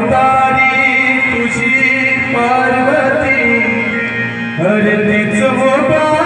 हमारी तुझी पार्वती हर दिल वो